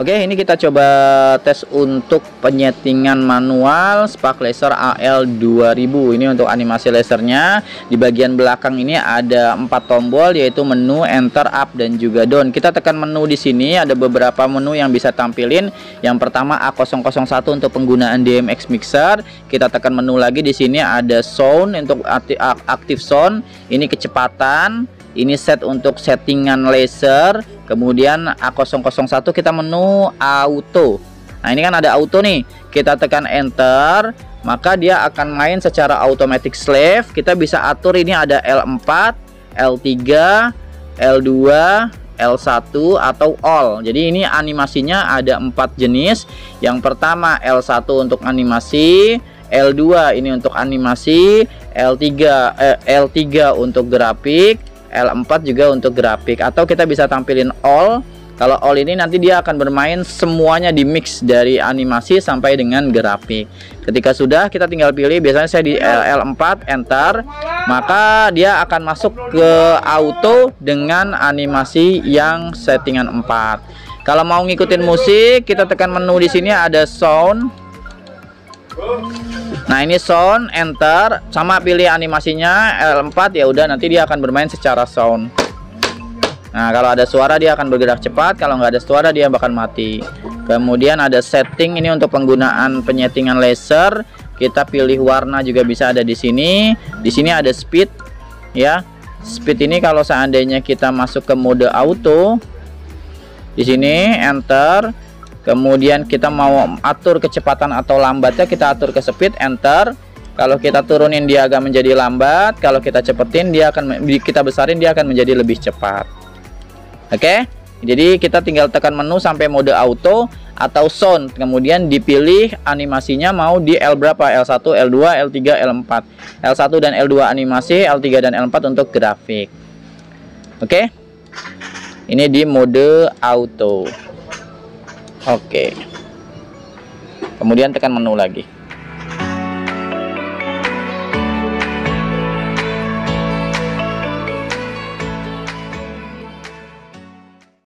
Oke, ini kita coba tes untuk penyetingan manual Spark Laser AL2000. Ini untuk animasi lasernya. Di bagian belakang ini ada 4 tombol, yaitu menu, enter, up, dan juga down. Kita tekan menu di sini, ada beberapa menu yang bisa tampilin. Yang pertama A001 untuk penggunaan DMX mixer. Kita tekan menu lagi, di sini ada sound untuk aktif sound. Ini kecepatan, ini set untuk settingan laser. Kemudian A001 kita menu auto. Nah, ini kan ada auto nih. Kita tekan enter, maka dia akan main secara automatic slave. Kita bisa atur, ini ada L4, L3, L2, L1 atau all. Jadi ini animasinya ada 4 jenis. Yang pertama L1 untuk animasi, L2 ini untuk animasi, L3 untuk grafik, L4 juga untuk grafik. Atau kita bisa tampilin all. Kalau all ini nanti dia akan bermain semuanya di mix dari animasi sampai dengan grafik. Ketika sudah, kita tinggal pilih. Biasanya saya di L4 enter, maka dia akan masuk ke auto dengan animasi yang settingan 4. Kalau mau ngikutin musik, kita tekan menu di sini ada sound. Nah, ini sound, enter, sama pilih animasinya L4, ya udah nanti dia akan bermain secara sound. Nah, kalau ada suara dia akan bergerak cepat, kalau nggak ada suara dia bakal mati. Kemudian ada setting, ini untuk penggunaan penyetingan laser. Kita pilih warna juga bisa ada di sini. Di sini ada speed, ya. Speed ini kalau seandainya kita masuk ke mode auto, di sini enter. Kemudian kita mau atur kecepatan atau lambatnya, kita atur ke speed, enter. Kalau kita turunin dia agak menjadi lambat, kalau kita cepetin dia akan, kita besarin dia akan menjadi lebih cepat. Oke, jadi kita tinggal tekan menu sampai mode auto atau sound, kemudian dipilih animasinya mau di L berapa, L1, L2, L3, L4, L1 dan L2 animasi, L3 dan L4 untuk grafik. Oke, ini di mode auto. Oke. Kemudian tekan menu lagi.